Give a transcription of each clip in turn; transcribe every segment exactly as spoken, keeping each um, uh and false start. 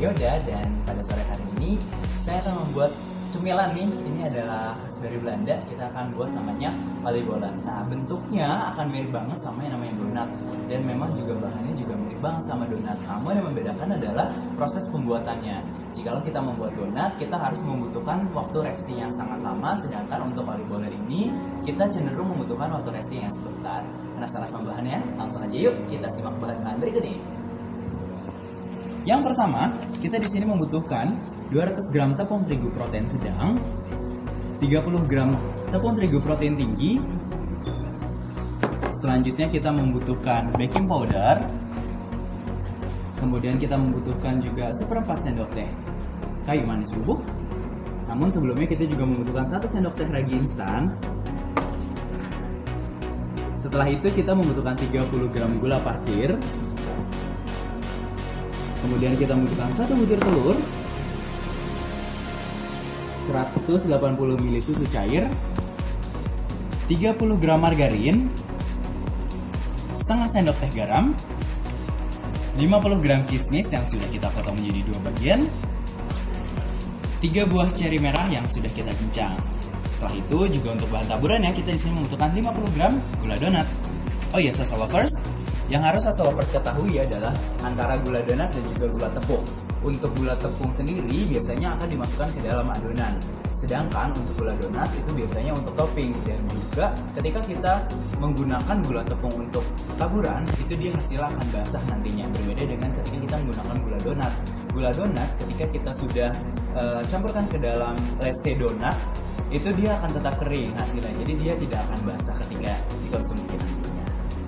Yoda, dan pada sore hari ini saya akan membuat cemilan nih. Ini adalah khas dari Belanda, kita akan buat namanya Oliebollen. Nah, bentuknya akan mirip banget sama yang namanya donat, dan memang juga bahannya juga mirip banget sama donat. Namun yang membedakan adalah proses pembuatannya. Jikalau kita membuat donat, kita harus membutuhkan waktu resting yang sangat lama, sedangkan untuk Oliebollen ini kita cenderung membutuhkan waktu resting yang sebentar. Penasaran sama bahannya? Langsung aja yuk kita simak bahan-bahan berikut ini. Yang pertama, kita di sini membutuhkan dua ratus gram tepung terigu protein sedang, tiga puluh gram tepung terigu protein tinggi. Selanjutnya kita membutuhkan baking powder. Kemudian kita membutuhkan juga seperempat sendok teh kayu manis bubuk. Namun sebelumnya kita juga membutuhkan satu sendok teh ragi instan. Setelah itu kita membutuhkan tiga puluh gram gula pasir. Kemudian kita membutuhkan satu butir telur, seratus delapan puluh mililiter susu cair, tiga puluh gram margarin, setengah sendok teh garam, lima puluh gram kismis yang sudah kita potong menjadi dua bagian, tiga buah ceri merah yang sudah kita cincang. Setelah itu juga untuk bahan taburan ya, kita di sini membutuhkan lima puluh gram gula donat. Oh iya, salsa lovers, yang harus salsa lovers ketahui adalah antara gula donat dan juga gula tepung. Untuk gula tepung sendiri biasanya akan dimasukkan ke dalam adonan. Sedangkan untuk gula donat itu biasanya untuk topping. Dan juga ketika kita menggunakan gula tepung untuk taburan, itu dia hasilnya akan basah nantinya. Berbeda dengan ketika kita menggunakan gula donat. Gula donat ketika kita sudah uh, campurkan ke dalam let's say donat, itu dia akan tetap kering hasilnya. Jadi dia tidak akan basah ketika dikonsumsi nantinya.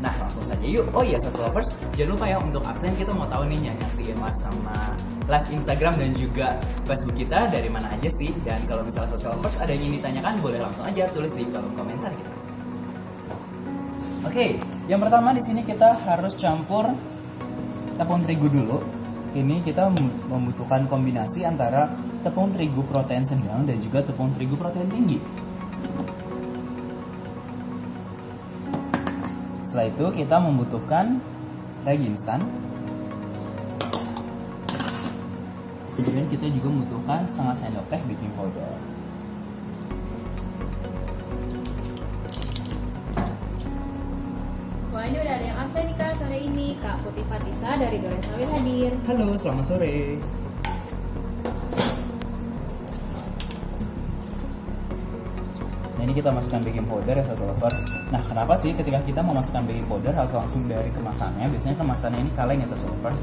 Nah, langsung saja yuk. Oh iya, salsa lovers, jangan lupa ya untuk absen, kita mau tahu nih yang nyaksiin live sama live Instagram dan juga Facebook kita dari mana aja sih. Dan kalau misalnya salsa lovers ada yang ingin ditanyakan, boleh langsung aja tulis di kolom komentar kita. Oke, okay, yang pertama di sini kita harus campur tepung terigu dulu. Ini kita membutuhkan kombinasi antara tepung terigu protein sedang dan juga tepung terigu protein tinggi. Setelah itu kita membutuhkan ragi instan. Kemudian kita juga membutuhkan setengah sendok teh baking powder. Wah, ini udah ada yang absen nih Kak sore ini. Kak Putih Fatisa dari Goreng Sawit hadir. Halo, selamat sore. Nah, ini kita masukkan baking powder ya salsa lovers. Nah, kenapa sih ketika kita memasukkan baking powder harus langsung dari kemasannya? Biasanya kemasannya ini kaleng ya salsa lovers.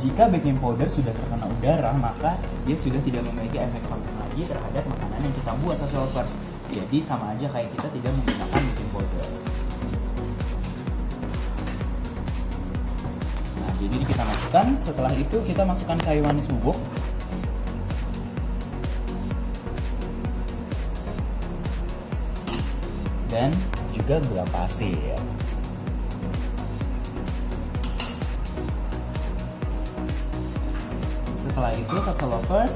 Jika baking powder sudah terkena udara, maka dia sudah tidak memiliki efek samping lagi terhadap makanan yang kita buat salsa lovers. Jadi sama aja kayak kita tidak menggunakan baking powder. Nah, jadi kita masukkan. Setelah itu kita masukkan kayu manis bubuk. Dan juga gula pasir. Setelah itu salsa lovers,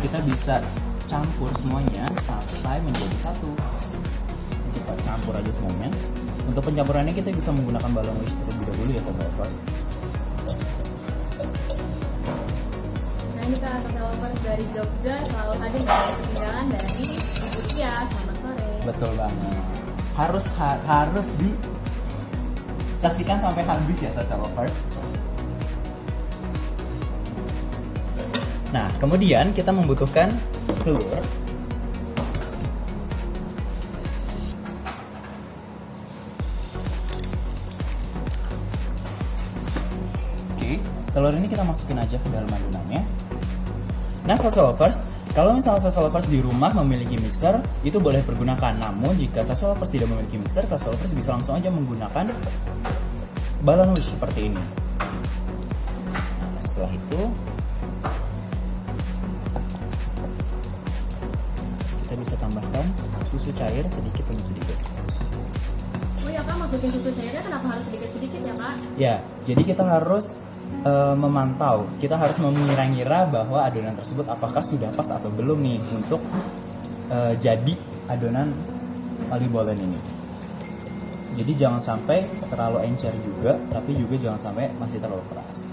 kita bisa campur semuanya sampai menjadi satu. Kita campur aja semuanya. Untuk pencampurannya kita bisa menggunakan balon whisk terlebih dahulu ya salsa lovers. Nah, ini Kak salsa lovers dari Jogja selalu hadir dengan perbincangan dari Rusia. Selamat sore. Betul banget. Harus ha harus disaksikan sampai habis ya salsa lovers. Nah, kemudian kita membutuhkan telur. Oke, telur ini kita masukin aja ke dalam adonannya. Nah, salsa lovers, kalau misalnya salsa lovers di rumah memiliki mixer, itu boleh pergunakan. Namun jika salsa lovers tidak memiliki mixer, salsa lovers bisa langsung aja menggunakan balon whisk seperti ini. Nah, setelah itu kita bisa tambahkan susu cair sedikit demi sedikit. Oh ya Kak, masukin susu cairnya kenapa harus sedikit-sedikit ya Kak? Ya, jadi kita harus Uh, memantau, kita harus mengira-ngira bahwa adonan tersebut apakah sudah pas atau belum nih untuk uh, jadi adonan Oliebollen ini. Jadi jangan sampai terlalu encer juga, tapi juga jangan sampai masih terlalu keras.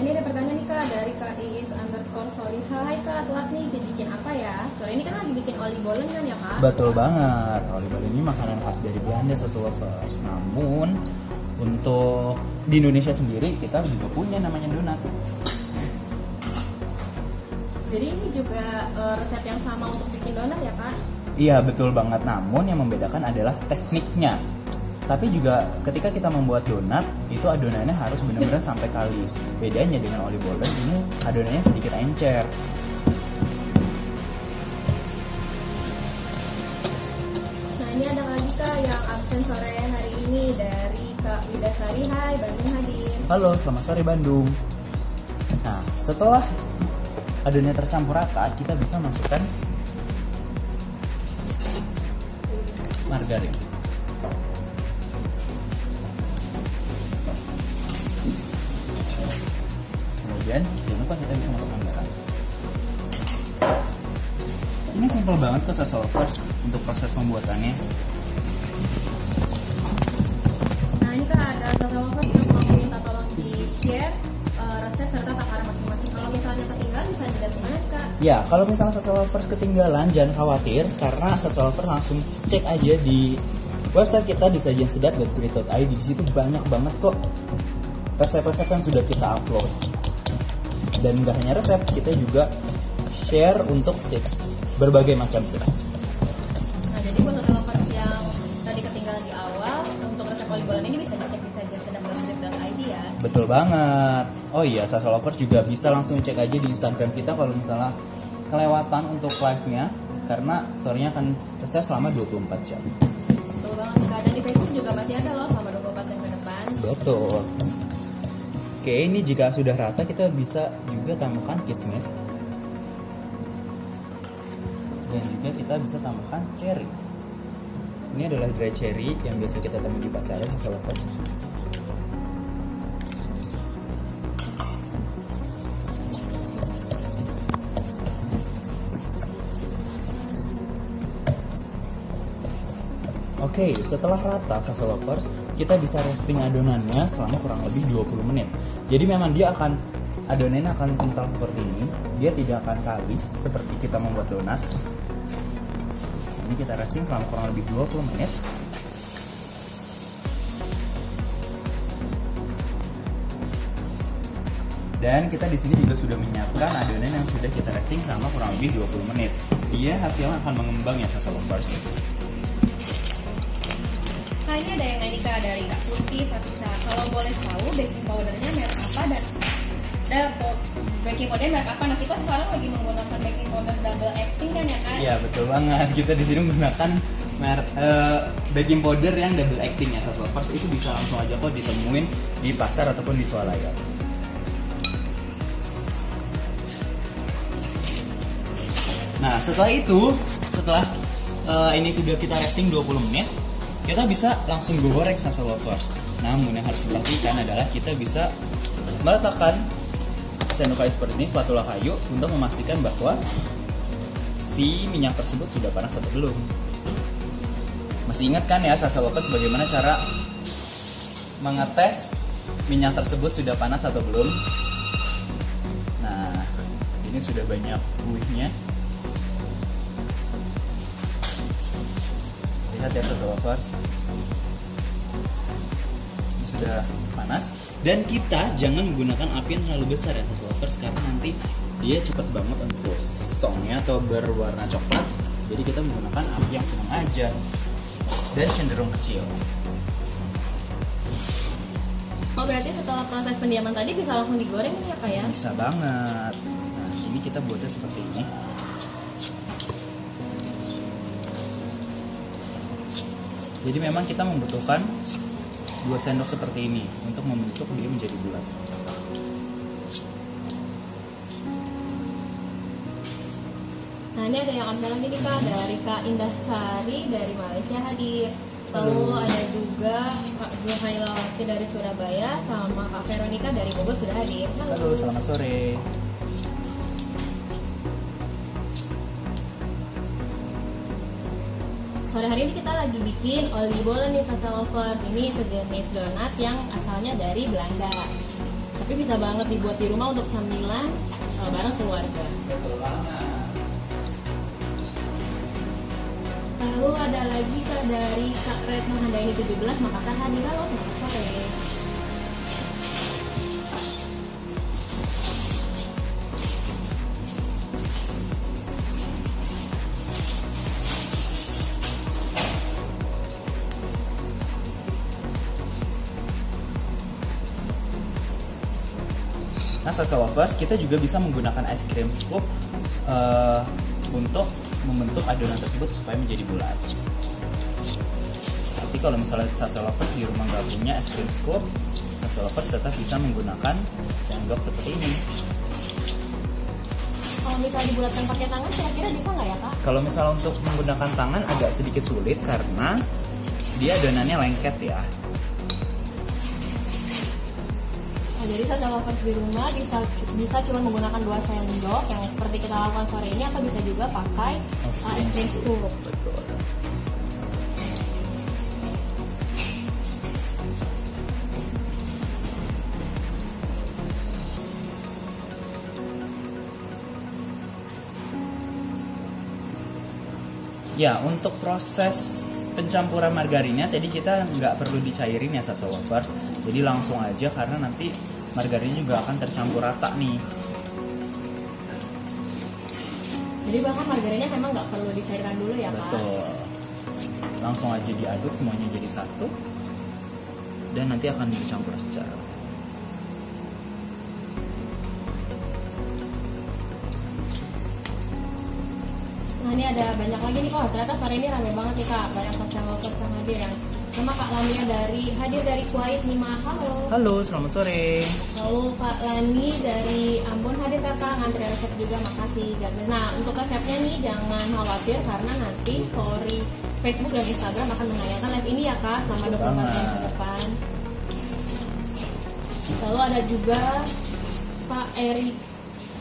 ini ada pertanyaan nih Kak, dari Kak Iis underscore Solihah. Hai Kak, telat nih, jadi bikin apa ya? Sore ini kan lagi bikin oliebollen kan ya Kak? Betul banget, oliebollen ini makanan khas dari Belanda sesuatu. Namun, untuk di Indonesia sendiri kita juga punya namanya donat. Jadi ini juga e, resep yang sama untuk bikin donat ya Kak? Iya betul banget, namun yang membedakan adalah tekniknya. Tapi juga ketika kita membuat donat, itu adonannya harus benar-benar sampai kalis. Bedanya dengan oliebollen, ini adonannya sedikit encer. Nah ini ada lagi Kak yang absen sore hari ini dari Kak Widasari. Hai, Bandung hadir. Halo, selamat sore Bandung. Nah, setelah adonannya tercampur rata, kita bisa masukkan margarin. Dan jangan lupa kita bisa masukkan garam. Ini simple banget ke sauslovers untuk proses pembuatannya. Nah ini Kak, ada sauslovers yang mau minta tolong di share uh, resep serta takaran masing-masing. Kalau misalnya ketinggalan bisa digantungan Kak? Ya, kalau misalnya sauslovers ketinggalan jangan khawatir, karena sauslovers langsung cek aja di website kita di sajian sedap dot I D. Di situ banyak banget kok resep-resep yang sudah kita upload. Dan gak hanya resep, kita juga share untuk tips, berbagai macam tips. Nah jadi untuk lovers yang tadi ketinggalan di awal, untuk resep oliebollen ini bisa dicek di sajian sedap dot I D ya. Betul banget. Oh iya, Sasa lovers juga bisa langsung cek aja di Instagram kita kalau misalnya kelewatan untuk live-nya, karena story-nya akan resep selama dua puluh empat jam. Betul banget, jika ada di Facebook juga masih ada loh selama dua puluh empat jam ke depan. Betul. Oke, ini jika sudah rata kita bisa juga tambahkan kismis. Dan juga kita bisa tambahkan cherry. Ini adalah dry cherry yang biasa kita temui di pasaran. Oke, setelah rata Sasa lovers, kita bisa resting adonannya selama kurang lebih dua puluh menit. Jadi memang dia akan, adonannya akan kental seperti ini. Dia tidak akan kalis seperti kita membuat donat. Ini kita resting selama kurang lebih dua puluh menit. Dan kita di sini juga sudah menyiapkan adonan yang sudah kita resting selama kurang lebih dua puluh menit. Dia hasilnya akan mengembang ya Sasa lovers. Nah ini ada yang nanya Kak, dari Kak Putih Fatisa. Kalau boleh tahu baking powdernya merek apa dan ada baking powder merek apa? Nah kita sekarang lagi menggunakan baking powder double acting kan ya Kak? Iya betul banget, kita di sini menggunakan merek uh, baking powder yang double acting ya sauslovers. Itu bisa langsung aja kok ditemuin di pasar ataupun di swalayan. Nah setelah itu, setelah uh, ini sudah kita resting dua puluh menit, kita bisa langsung goreng Sasa lovers. Namun yang harus diperhatikan adalah kita bisa meletakkan sendok kayu seperti ini, spatula kayu, untuk memastikan bahwa si minyak tersebut sudah panas atau belum. Masih ingat kan ya Sasa lovers bagaimana cara mengetes minyak tersebut sudah panas atau belum? Nah, ini sudah banyak buihnya. Lihat ya Sasa lovers, sudah panas. Dan kita jangan menggunakan api yang terlalu besar ya Sasa lovers, karena nanti dia cepat banget untuk kosongnya atau berwarna coklat. Jadi kita menggunakan api yang sengaja dan cenderung kecil. Oh berarti setelah proses pendiaman tadi bisa langsung digoreng nih ya Kak ya? Bisa banget. Nah ini kita buatnya seperti ini. Jadi memang kita membutuhkan dua sendok seperti ini untuk membentuk dia menjadi bulat. Nah ini ada yang ambil lagi nih Kak, dari Kak Indah Sari dari Malaysia hadir. Lalu ada juga Kak Zuhailawati dari Surabaya sama Kak Veronica dari Bogor sudah hadir. Halo, selamat sore. Sore hari ini kita lagi bikin oliebollen nih Sasa lovers. Ini sejenis donat yang asalnya dari Belanda. Tapi bisa banget dibuat di rumah untuk camilan bareng keluarga. Betul banget. Lalu ada lagi Kak dari Kak Retno Handayani tujuh belas Makassar hadir. Halo, selamat sore. Nah, social lovers, kita juga bisa menggunakan ice cream scoop uh, untuk membentuk adonan tersebut supaya menjadi bulat. Tapi kalau misalnya social lovers di rumah nggak punya ice cream scoop, social lovers tetap bisa menggunakan sendok seperti ini. Kalau misalnya dibulatkan pakai tangan, kira-kira bisa nggak ya Kak? Kalau misalnya untuk menggunakan tangan agak sedikit sulit karena dia adonannya lengket ya. Nah, jadi social lovers di rumah bisa bisa cuma menggunakan dua sendok yang seperti kita lakukan sore ini, atau bisa juga pakai ice cream scoop. Betul. Ya, untuk proses pencampuran margarinnya tadi kita nggak perlu dicairin ya social lovers. Jadi langsung aja karena nanti margarinnya juga akan tercampur rata nih. Jadi bahkan margarinnya memang nggak perlu dicairan dulu ya Pak? Betul. Langsung aja diaduk semuanya jadi satu. Dan nanti akan dicampur secara. Nah, ini ada banyak lagi nih, oh ternyata sore ini rame banget nih Kak, banyak peserta yang hadir ya. Nama Kak Lamia dari hadir dari Kuwait Nima, halo. Halo, selamat sore. Halo Kak Lani dari Ambon hadir Kakak, ngantri resep juga, makasih. Nah, untuk resepnya nih jangan khawatir karena nanti story Facebook dan Instagram akan menayangkan live ini ya Kak selama dua puluh empat jam ke depan. Lalu ada juga Pak Erik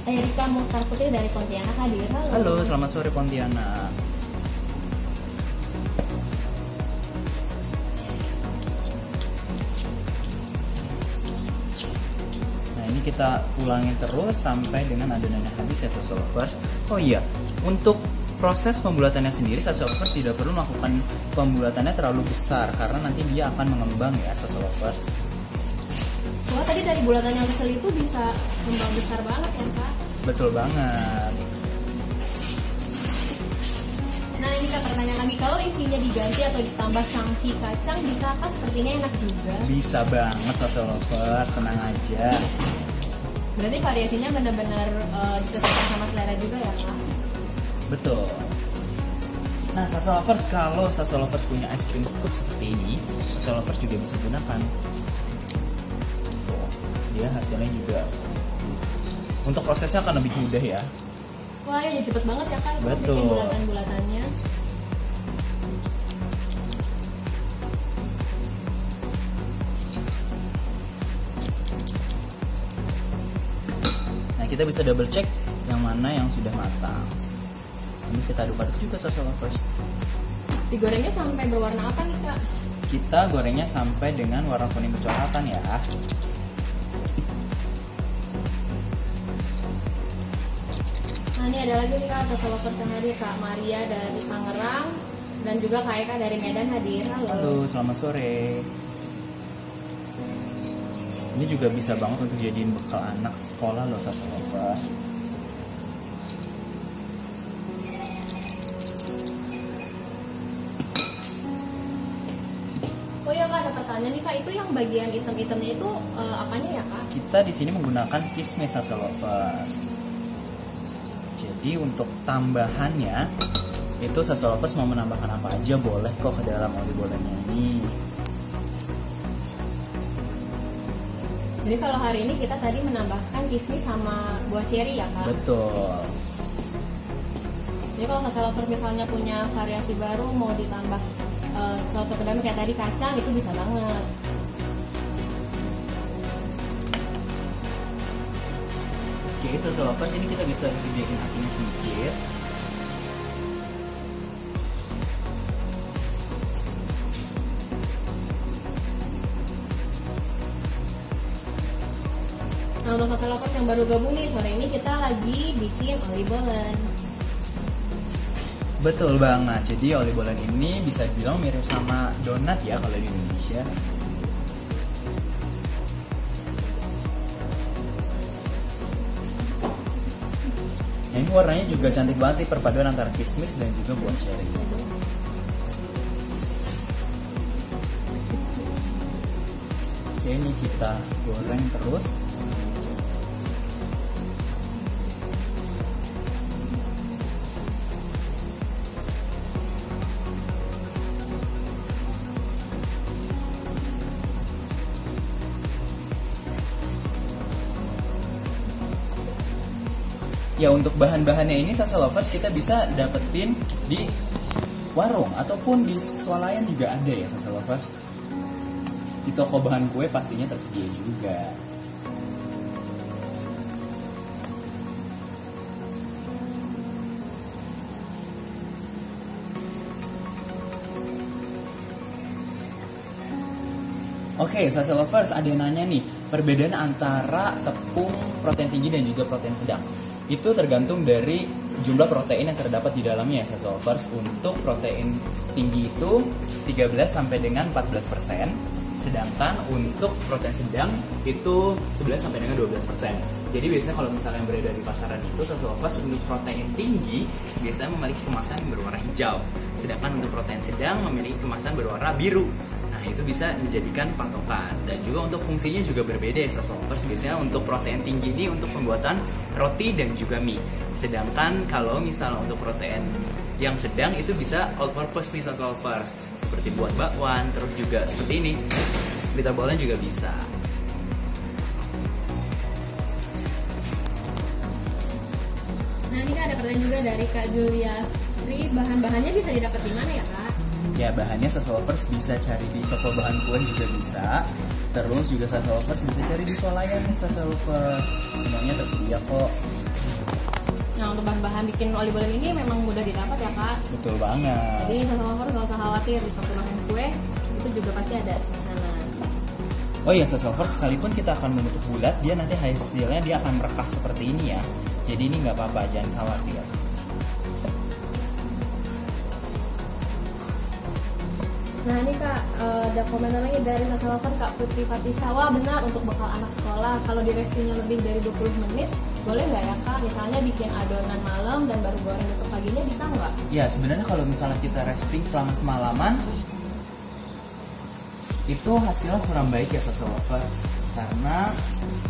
Erika Mukhtar Putri dari Pontianak hadir. Halo. Halo, selamat sore Pontianak. Nah, ini kita ulangi terus sampai dengan adonannya habis ya social lovers. Oh iya, untuk proses pembulatannya sendiri social lovers tidak perlu melakukan pembulatannya terlalu besar karena nanti dia akan mengembang ya social lovers. Wah, tadi dari bulatan yang kecil itu bisa kembang besar banget ya Kak? Betul banget. Nah, ini Kak pertanyaan lagi, kalau isinya diganti atau ditambah cangki kacang, bisakah sepertinya enak juga? Bisa banget social lovers, tenang aja. Berarti variasinya benar-benar uh, disesuaikan sama selera juga ya Kak? Betul. Nah, social lovers, kalau social lovers punya ice cream scoop seperti ini, social lovers juga bisa gunakan. Ya, hasilnya juga untuk prosesnya akan lebih mudah ya. Wah, ya cepet banget ya Kak. Betul. Bikin bulatan-bulatannya. Nah, kita bisa double check yang mana yang sudah matang. Ini kita aduk-aduk juga social lovers. Digorengnya sampai berwarna apa nih Kak? Kita gorengnya sampai dengan warna kuning kecoklatan ya. Nah, ini ada lagi nih Kak, social lovers yang hadir, Kak Maria dari Tangerang dan juga Kak Eka dari Medan hadir. Halo. Halo, selamat sore. Ini juga bisa banget untuk jadiin bekal anak sekolah loh social lovers. Oh iya Kak, ada pertanyaan nih Kak, itu yang bagian item-itemnya itu uh, apanya ya Kak? Kita di sini menggunakan kismis social lovers. Jadi untuk tambahannya itu social lovers mau menambahkan apa aja boleh kok ke dalam oliebollennya ini. Jadi kalau hari ini kita tadi menambahkan kismis sama buah ceri ya Kak? Betul. Jadi kalau social lovers misalnya punya variasi baru mau ditambah e, suatu pedaman kayak tadi kacang itu bisa banget. Oke, social lovers ini kita bisa gedein apinya sedikit. untuk sahabat lovers yang baru gabung nih, sore ini kita lagi bikin oliebollen. Betul banget, jadi oliebollen ini bisa dibilang mirip sama donat ya kalau di Indonesia. Nah, ini warnanya juga cantik banget nih, perpaduan antara kismis dan juga buah ceri. Oke, ini kita goreng terus. Ya, untuk bahan-bahannya ini salsa lovers kita bisa dapetin di warung ataupun di swalayan juga ada ya salsa lovers. Di toko bahan kue pastinya tersedia juga. Oke, salsa lovers, ada yang nanya nih, perbedaan antara tepung protein tinggi dan juga protein sedang. Itu tergantung dari jumlah protein yang terdapat di dalamnya ya salsa lovers. Untuk protein tinggi itu tiga belas sampai dengan empat belas persen, sedangkan untuk protein sedang itu sebelas sampai dengan dua belas persen. Jadi biasanya kalau misalnya yang beredar di pasaran itu salsa lovers, untuk protein tinggi biasanya memiliki kemasan yang berwarna hijau, sedangkan untuk protein sedang memiliki kemasan berwarna biru. Nah, itu bisa dijadikan patokan. Dan juga untuk fungsinya juga berbeda ya salsa lovers. Biasanya untuk protein tinggi ini untuk pembuatan roti dan juga mie. Sedangkan kalau misalnya untuk protein yang sedang itu bisa all purpose nih salsa lovers, seperti buat bakwan, terus juga seperti ini kita boleh juga bisa. Nah, ini kan ada pertanyaan juga dari Kak Julias. Bahan-bahannya bisa didapat di mana ya Kak? Ya, bahannya salsa lovers bisa cari di toko bahan kue juga bisa. Terus juga salsa lovers bisa cari di swalayan nih salsa lovers. Semuanya tersedia kok. Nah, untuk bahan-bahan bikin oliebollen ini memang mudah didapat ya Kak? Betul banget. Jadi salsa lovers gak usah khawatir, di toko bahan kue itu juga pasti ada di sana. Oh iya salsa lovers, sekalipun kita akan membentuk bulat, dia nanti hasilnya dia akan merekah seperti ini ya. Jadi ini nggak apa-apa, jangan khawatir. Nah, ini Kak, ada komentar lagi dari salsa lovers Kak Putri Patisawa. Benar, untuk bekal anak sekolah, kalau diresinya lebih dari dua puluh menit, boleh nggak ya Kak? Misalnya bikin adonan malam dan baru goreng besok paginya, bisa nggak? Ya, sebenarnya kalau misalnya kita resting selama semalaman, itu hasilnya kurang baik ya salsa lovers, karena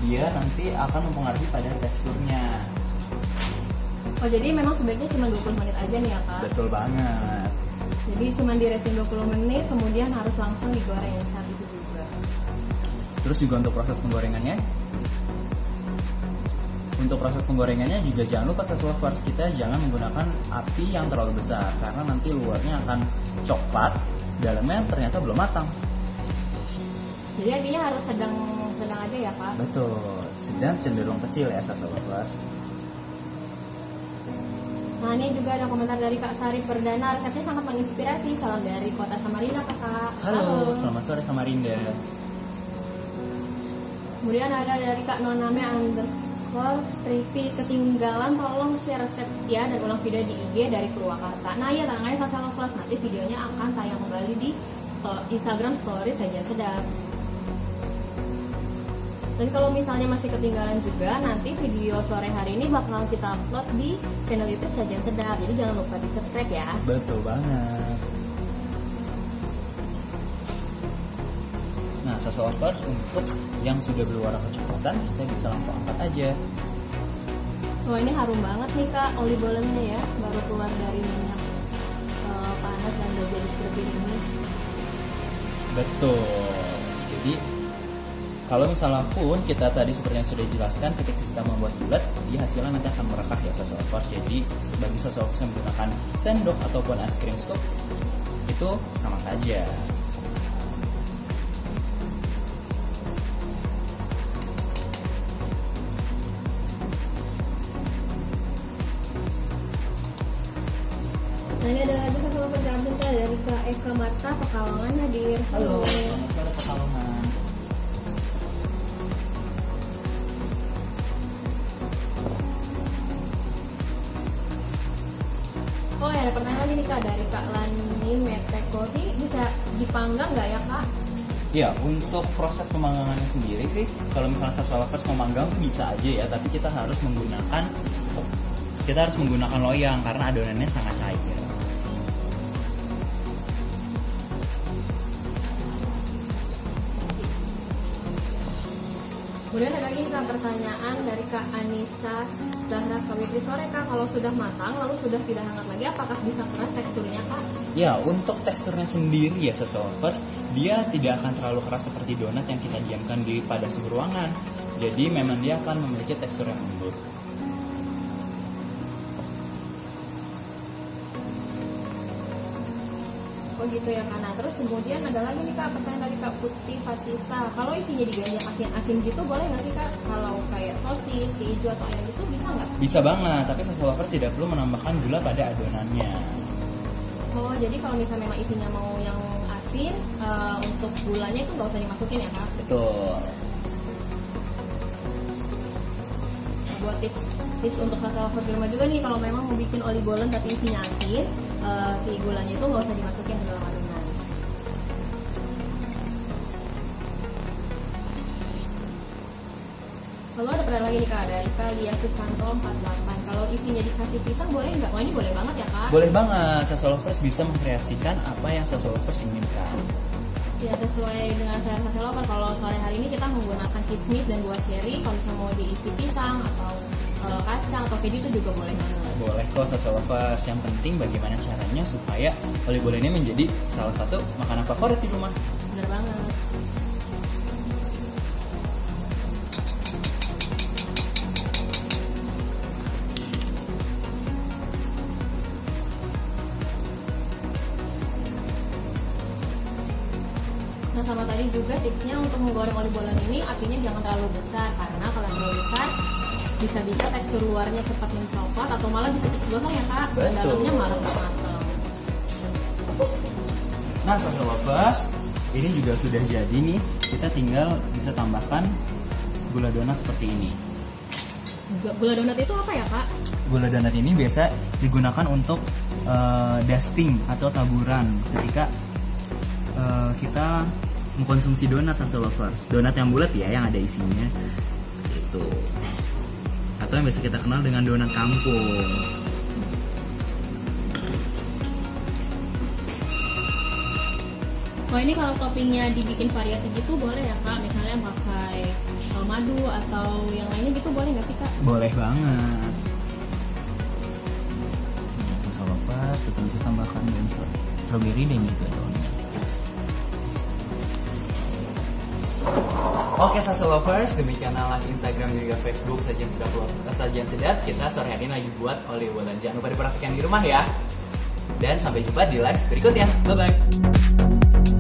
dia nanti akan mempengaruhi pada teksturnya. Oh, jadi memang sebaiknya cuma dua puluh menit aja nih ya Kak? Betul banget. Jadi cuma diresin dua puluh menit, kemudian harus langsung digoreng saat itu juga. Terus juga untuk proses penggorengannya, untuk proses penggorengannya juga jangan lupa salsa lovers, kita jangan menggunakan api yang terlalu besar, karena nanti luarnya akan coklat, dalamnya ternyata belum matang. Jadi apinya harus sedang sedang aja ya Pak? Betul, sedang cenderung kecil ya salsa lovers. Nah, ini juga ada komentar dari Kak Sari Perdana, resepnya sangat menginspirasi. Salam dari kota Samarinda Kak. Halo, selamat sore Samarinda. Kemudian ada dari Kak Noname underscore Tripi, ketinggalan tolong share resep ya dan ulang video di I G dari Purwakarta. Nah ya, tangannya salsa lovers, nanti videonya akan tayang kembali di Instagram story Sajian Sedap. Dan kalau misalnya masih ketinggalan juga, nanti video sore hari ini bakal kita upload di channel YouTube Sajian Sedap. Jadi jangan lupa di subscribe ya. Betul banget. Nah, salsa lovers, untuk yang sudah berwarna kecoklatan, kita bisa langsung angkat aja. Wah, ini harum banget nih Kak, oliebollennya ya, baru keluar dari minyak uh, panas dan udah jadi seperti ini. Betul. Jadi kalau misalnya pun kita tadi seperti yang sudah dijelaskan, ketika kita membuat bulat, dia hasilnya nanti akan merekah ya salsa lovers. Jadi bagi salsa lovers yang menggunakan sendok ataupun es krim scoop, itu sama saja. Nah, ini ada lagi salsa lovers yang dari Kak Eka Marta Pekalongan hadir. Halo, selamat sore Pekalongan. ada pertanyaan lagi nih Kak dari Kak Lani Metekoti, bisa dipanggang nggak ya Kak? Ya, untuk proses pemanggangannya sendiri sih, kalau misalnya satu lovers memanggang bisa aja ya, tapi kita harus menggunakan kita harus menggunakan loyang karena adonannya sangat cair. Kemudian ada lagi Kak pertanyaan dari Kak Anissa Zahra Sawitri. Sore Kak, kalau sudah matang lalu sudah tidak hangat lagi, apakah bisa keras teksturnya Kak? Ya, untuk teksturnya sendiri ya sajiansedap, dia tidak akan terlalu keras seperti donat yang kita diamkan di pada suhu ruangan. Jadi memang dia akan memiliki tekstur yang lembut. Oh gitu ya Kak. Nah terus kemudian ada lagi nih Kak pertanyaan dari Kak Putih Fatisa, kalau isinya diganjal asin-asin gitu boleh nggak sih Kak? Kalau kayak sosis, keju atau ayam gitu bisa nggak? Bisa banget, tapi sajiansedap tidak perlu menambahkan gula pada adonannya. Oh jadi kalau misalnya memang isinya mau yang asin, uh, untuk gulanya itu nggak usah dimasukin ya Kak? Betul. Buat tips, tips untuk sajiansedap di rumah juga nih, kalau memang mau bikin oliebollen tapi isinya asin, uh, si gulanya itu nggak usah dimasukin ke dalam adonan. Lalu ada pertanyaan lagi nih Kak dari Kalia Susanto empat delapan, kalau isinya dikasih pisang boleh nggak? Wah ini boleh banget ya Kak? Boleh banget, sajiansedap bisa mengkreasikan apa yang sajiansedap inginkan. Ya sesuai dengan selera sajiansedap. Kalau sore hari ini kita menggunakan kismis dan buah ceri. Kalau misalnya mau diisi pisang atau e, kacang atau keju itu juga boleh banget. Boleh kok sajiansedap. Yang penting bagaimana caranya supaya oliebollen ini menjadi salah satu makanan favorit di rumah. Bener banget. Nah, sama tadi juga tipsnya untuk menggoreng oliebollen ini apinya jangan terlalu besar, karena kalau terlalu besar bisa-bisa tekstur luarnya cepat mencopot atau malah bisa cepat gosong ya Kak, dan dalamnya malah nggak matang. Nah sajiansedap ini juga sudah jadi nih, kita tinggal bisa tambahkan gula donat seperti ini. Gula donat itu apa ya Kak? Gula donat ini biasa digunakan untuk uh, dusting atau taburan ketika kita mengkonsumsi donat sajiansedap, donat yang bulat ya, yang ada isinya itu, atau yang biasa kita kenal dengan donat kampung. Kalau oh, ini kalau toppingnya dibikin variasi gitu boleh ya Kak, misalnya pakai madu atau yang lainnya gitu boleh nggak sih Kak? Boleh banget. Sajiansedap kita bisa tambahkan dengan stroberi dan juga donat. Oke sajiansedap, demikianlah Instagram juga Facebook Sajian Sedap. Sajian Sedap kita sore hari ini lagi buat oliebollen. Jangan lupa dipraktikkan di rumah ya. Dan sampai jumpa di live berikutnya. Bye bye.